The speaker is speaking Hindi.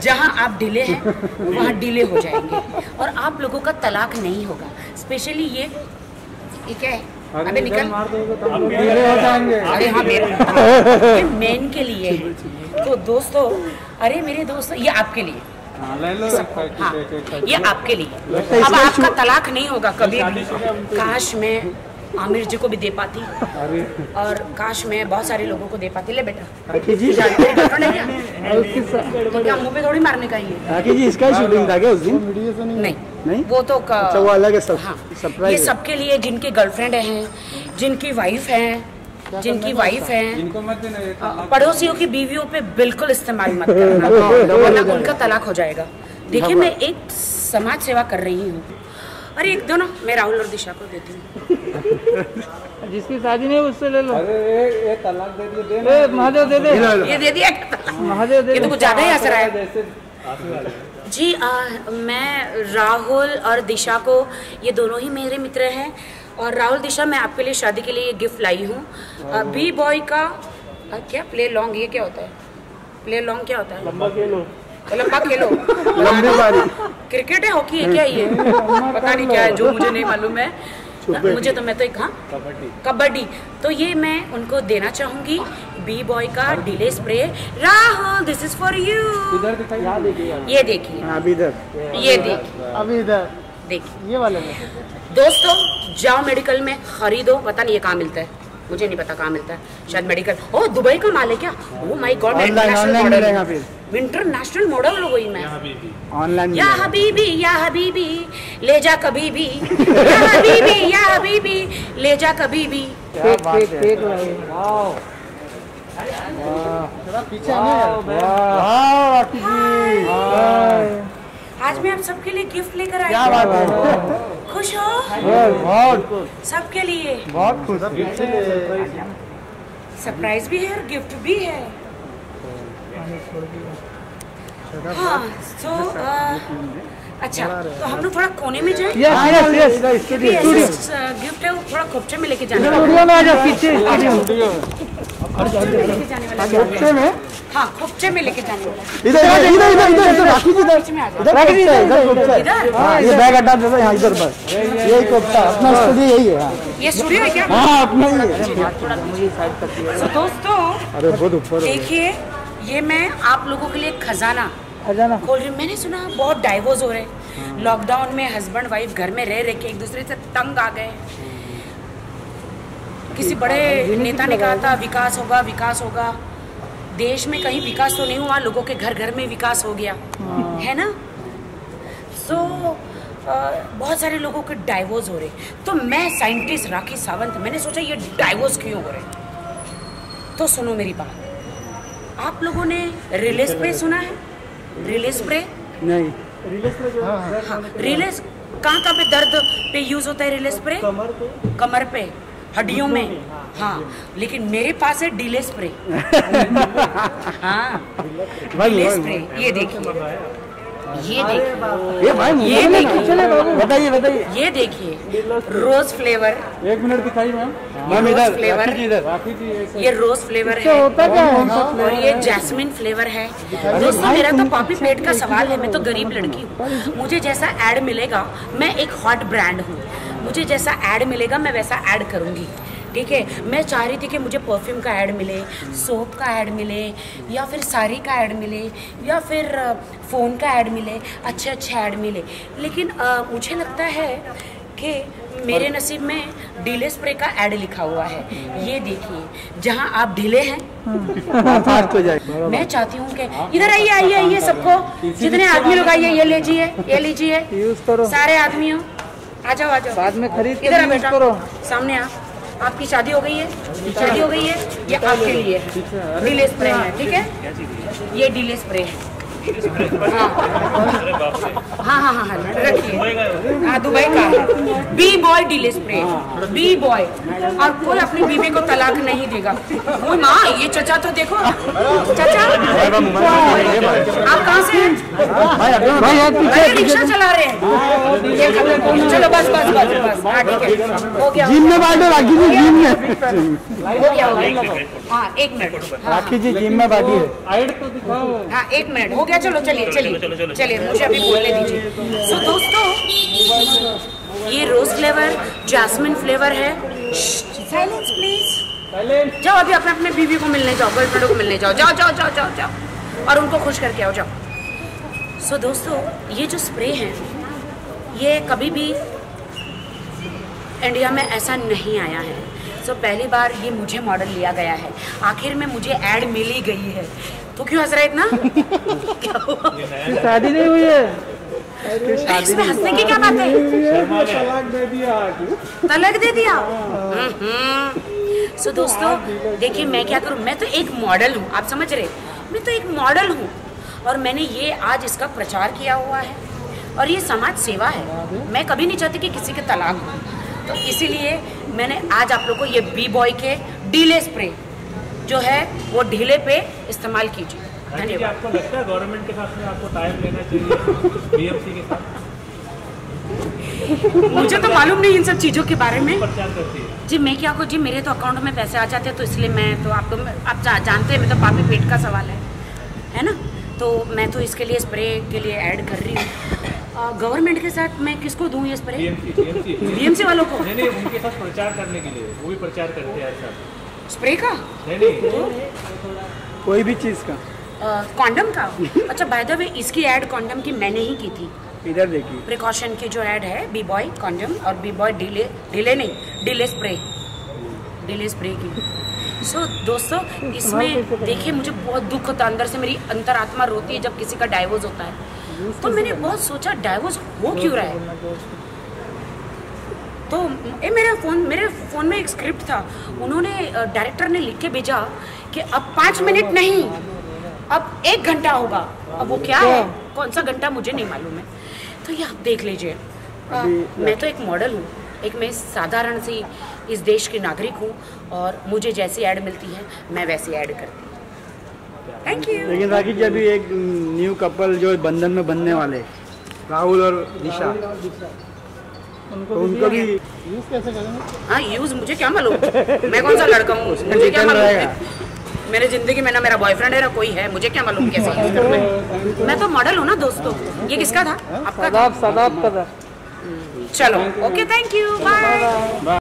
जहां आप डिले हैं वहां डिले हो जाएंगे और आप लोगों का तलाक नहीं होगा। स्पेशली ये क्या है, अबे निकल, अरे हाँ मेरा मेन के लिए है। तो दोस्तों, अरे मेरे दोस्तों, ये आपके लिए, हाँ ये आपके लिए, अब आपका तलाक नहीं होगा कभी भी। काश मैं आमिर जी को भी दे पाती और काश मैं बहुत सारे लोगों को दे पाती। ले बेटा, क्या मुँह पे थोड़ी मारने का ही है। इसका ही शूटिंग था क्या उस दिन? नहीं, वो तो वो अलग है सब। हाँ, ये सबके लिए, जिनके गर्लफ्रेंड हैं, जिनकी वाइफ हैं, पड़ोसियों की बीवियों पे बिल्कुल इस्तेमाल मत करना, वरना उनका तलाक हो जाएगा। देखिए, मैं एक समाज सेवा कर रही हूँ। अरे एक दो ना, मैं राहुल और दिशा को देती हूँ। जिसकी शादी नहीं उससे ले लो। अरे ये तलाक दे दिया, दे ना महादेव, दे दे, ये दे दिया महादेव, ये तो कुछ ज्यादा ही असर आया जी। मैं राहुल और दिशा को, ये दोनों ही मेरे मित्र हैं। और राहुल दिशा, मैं आपके लिए शादी के लिए ये गिफ्ट लाई हूँ। बी बॉय का क्या प्ले लॉन्ग, ये क्या होता है? प्ले लॉन्ग क्या होता है? लंबा खेलो, लंबी बारी। क्रिकेट है, हॉकी है, क्या ये पता नहीं क्या है, जो मुझे नहीं मालूम है। मुझे तो, मैं तो एक, हाँ कबड्डी, तो ये मैं उनको देना चाहूंगी। बी बॉय का delay spray. Rahul, this is for you. इधर दिखाइए, ये देखिए, अभी इधर, ये देखिए, अभी इधर देखिए, ये वाला। दोस्तों, जाओ मेडिकल में खरीदो, पता नहीं ये कहाँ मिलता है, मुझे नहीं पता कहाँ मिलता है, शायद मेडिकल। ओह, दुबई का माल है क्या? Oh my god, international model हो गई मैं। ऑनलाइन या हबीबी ले जा कभी भी, या हबीबी ले जा कभी भी। आज मैं आप सबके लिए गिफ्ट लेकर आई हूँ। खुश हो सबके लिए? बहुत खुश। सरप्राइज भी है और गिफ्ट भी है। हाँ, तो अच्छा, तो हम लोग थोड़ा कोने में जाएं। गिफ्ट है वो थोड़ा खोपचे में लेके जाने वाला। हाँ, खोपचे में लेके जाने वाला। ये स्टूडियो है क्या? दोस्तों, देखिए, ये मैं आप लोगों के लिए खजाना खोल रही हूँ। मैंने सुना बहुत डाइवोर्स हो रहे हैं लॉकडाउन में। हस्बैंड वाइफ घर में रह रह के एक दूसरे से तंग आ गए। किसी बड़े नेता ने कहा था विकास होगा, विकास होगा। देश में कहीं विकास तो नहीं हुआ, लोगों के घर घर में विकास हो गया है ना। सो बहुत सारे लोगों के डाइवोर्स हो रहे। तो मैं साइंटिस्ट राखी सावंत, मैंने सोचा ये डाइवोर्स क्यों हो रहे। तो सुनो मेरी बात, आप लोगों ने रिले स्प्रे सुना है? रिले स्प्रे नहीं, रिले स्प्रे जो है, हाँ, रिले कहाँ पे दर्द पे यूज होता है रिले स्प्रे? कमर पे, हड्डियों में। हाँ, लेकिन मेरे पास है डिले स्प्रे। हाँ, डिले स्प्रे, ये देखिए, ये देखिए, रोज फ्लेवर। एक मिनट दिखाइए मैम, रोज फ्लेवर, ये रोज फ्लेवर है और ये जैस्मिन फ्लेवर है। दोस्तों, मेरा तो पापी पेट का सवाल है। मैं तो गरीब लड़की हूँ, मुझे जैसा ऐड मिलेगा, मैं एक हॉट ब्रांड हूँ, मुझे जैसा ऐड मिलेगा मैं वैसा ऐड करूँगी। ठीक है, मैं चाह रही थी कि मुझे परफ्यूम का ऐड मिले, सोप का ऐड मिले, या फिर साड़ी का ऐड मिले, या फिर फ़ोन का ऐड मिले, अच्छे ऐड मिले। लेकिन मुझे लगता है कि मेरे नसीब में डीले स्प्रे का ऐड लिखा हुआ है। ये देखिए, जहां आप डीले हैं। मैं चाहती हूँ कि इधर आइए, आइए, आइए, सबको, जितने आदमी लोग आइए, ये लीजिए, ये लीजिए, सारे आदमियों, आ जाओ, आ जाओ, बाद में खरीद, इधर बैठा करो, सामने आ। आपकी शादी हो गई है, शादी हो गई है, ये आपके लिए है, डिले स्प्रे है। ठीक है, ये डिले स्प्रे है। हाँ, रखिए, दुबई का B boy delay spray, B boy. और कोई अपनी बीवी को तलाक नहीं देगा। वो माँ, ये चचा तो देखो, चचा आप कहाँ से हैं? रिक्शा चला रहे हैं। चलो बस बस बस बस, हो गया, हो गया। हाँ, एक मिनट, हाँ, एक मिनट, हो गया। क्या? चलो चलिए चलिए चलिए, मुझे अभी बोलने दीजिए। सो दोस्तों, ये रोज फ्लेवर जैस्मिन फ्लेवर है। Silence please. जाओ अभी अपने अपने बीवी को मिलने जाओ, गर्लफ्रेंडों को मिलने जाओ, जाओ जाओ जाओ जाओ जाओ और उनको खुश करके आओ, जाओ। सो दोस्तों, ये जो स्प्रे है ये कभी भी इंडिया में ऐसा नहीं आया है। सो पहली बार ये मुझे मॉडल लिया गया है, आखिर में मुझे ऐड मिल ही गई है। तो क्यों हंस रहा है इतना? क्या हुआ? शादी नहीं हुई है, इसमें हंसने की क्या बात है? तलाक दे दिया। सो दोस्तों देखिए, मैं क्या करूँ, मैं तो एक मॉडल हूँ, आप समझ रहे, मैं तो एक मॉडल हूँ और मैंने ये आज इसका प्रचार किया हुआ है और ये समाज सेवा है। मैं कभी नहीं चाहती कि किसी के तलाक हो, तो इसीलिए मैंने आज आप लोगों को ये बी बॉय के ढीले स्प्रे जो है वो ढीले पे इस्तेमाल कीजिए। धन्यवाद। आपको लगता है गवर्नमेंट के साथ में आपको टाइम लेना चाहिए बीएमसी के साथ? मुझे तो मालूम नहीं इन सब चीज़ों के बारे में जी। मैं क्या कहूँ जी, मेरे तो अकाउंट में पैसे आ जाते हैं, तो इसलिए मैं तो आपको आप जानते हैं, मैं तो पापी पेट का सवाल है ना, तो मैं तो इसके लिए स्प्रे के लिए ऐड कर रही हूँ। गवर्नमेंट के साथ मैं किसको दूँ ये स्प्रे? बीएमसी वालों को। नहीं नहीं, उनके साथ प्रचार करने के लिए, वो भी प्रचार करते हैं साहब स्प्रे का। नहीं नहीं, तो कोई भी चीज़ का, कॉन्डम का। अच्छा बाय द वे, इसकी ऐड कॉन्डम की मैंने ही की थी। इधर देखिए प्रिकॉशन की जो ऐड है, बी बॉय कॉन्डम और बी बॉय डीले, डीले नहीं डीले स्प्रे, डीले स्प्रे की। सो दोस्तों इसमें देखिए, मुझे बहुत दुख होता है, अंदर से मेरी अंतरात्मा रोती है जब किसी का डाइवोर्स होता है। तो मैंने बहुत सोचा डाइवोर्स हो क्यों रहा है, तो मेरे फ़ोन में एक स्क्रिप्ट था, उन्होंने डायरेक्टर ने लिख के भेजा कि अब 5 मिनट नहीं, अब 1 घंटा होगा। अब वो क्या है, कौन सा घंटा मुझे नहीं मालूम है। तो ये आप देख लीजिए, मैं तो एक मॉडल हूँ, एक मैं साधारण सी इस देश की नागरिक हूँ और मुझे जैसी ऐड मिलती है मैं वैसी ऐड करती हूँ। Thank you. लेकिन राखी जी, अभी एक न्यू कपल जो बंधन में बनने वाले, राहुल और दिशा, उनको भी यूज़ कैसे करेंगे? हाँ यूज़ मुझे क्या मालूम, मैं कौन सा लड़का हूँ, मुझे क्या मालूम, मेरे जिंदगी में ना मेरा बॉयफ्रेंड है ना कोई है, मुझे क्या मालूम कैसे यूज़ करना है। मैं तो मॉडल हूँ ना दोस्तों। ये किसका था? आपका। चलो ओके, थैंक यू, बाय।